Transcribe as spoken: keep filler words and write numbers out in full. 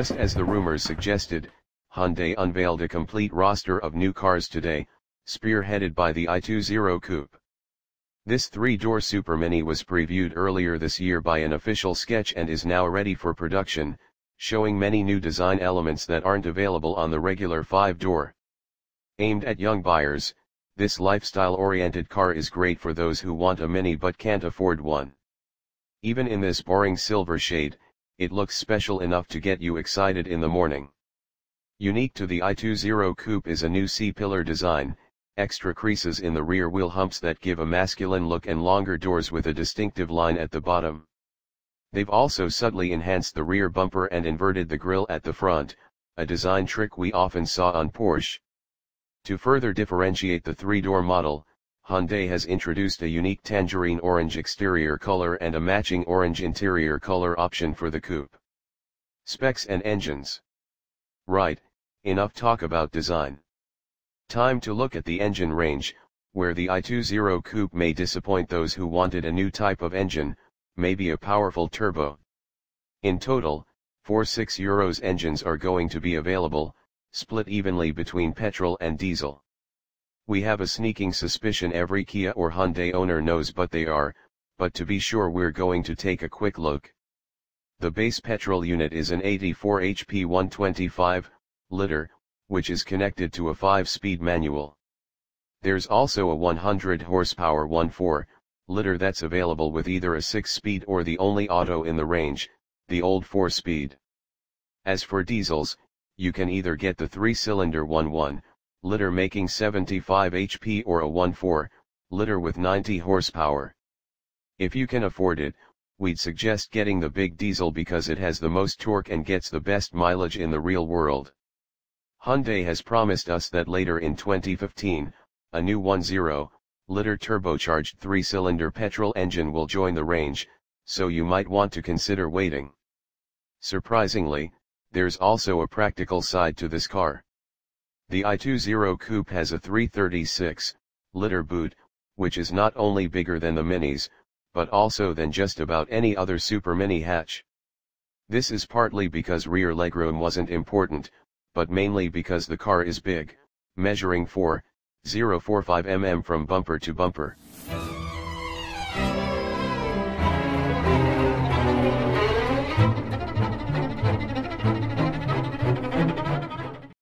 Just as the rumors suggested, Hyundai unveiled a complete roster of new cars today, spearheaded by the i twenty Coupe. This three-door Super MINI was previewed earlier this year by an official sketch and is now ready for production, showing many new design elements that aren't available on the regular five-door. Aimed at young buyers, this lifestyle-oriented car is great for those who want a MINI but can't afford one. Even in this boring silver shade, it looks special enough to get you excited in the morning. Unique to the i twenty Coupe is a new C-pillar design, extra creases in the rear wheel humps that give a masculine look and longer doors with a distinctive line at the bottom. They've also subtly enhanced the rear bumper and inverted the grille at the front, a design trick we often saw on Porsche. To further differentiate the three-door model, Hyundai has introduced a unique tangerine orange exterior color and a matching orange interior color option for the coupe. Specs and engines. Right, enough talk about design. Time to look at the engine range, where the i twenty Coupe may disappoint those who wanted a new type of engine, maybe a powerful turbo. In total, four six-cylinder engines are going to be available, split evenly between petrol and diesel. We have a sneaking suspicion every Kia or Hyundai owner knows what they are, but to be sure we're going to take a quick look. The base petrol unit is an eighty-four horsepower one twenty-five liter, which is connected to a five-speed manual. There's also a one hundred horsepower one point four liter that's available with either a six-speed or the only auto in the range, the old four-speed. As for diesels, you can either get the three-cylinder one point one liter making seventy-five horsepower or a one point four liter with ninety horsepower. If you can afford it, we'd suggest getting the big diesel because it has the most torque and gets the best mileage in the real world. Hyundai has promised us that later in twenty fifteen, a new one point oh liter turbocharged three-cylinder petrol engine will join the range, so you might want to consider waiting. Surprisingly, there's also a practical side to this car. The i twenty Coupe has a three thirty-six liter boot, which is not only bigger than the MINI's, but also than just about any other Super MINI hatch. This is partly because rear legroom wasn't important, but mainly because the car is big, measuring four point oh four five millimeters from bumper to bumper.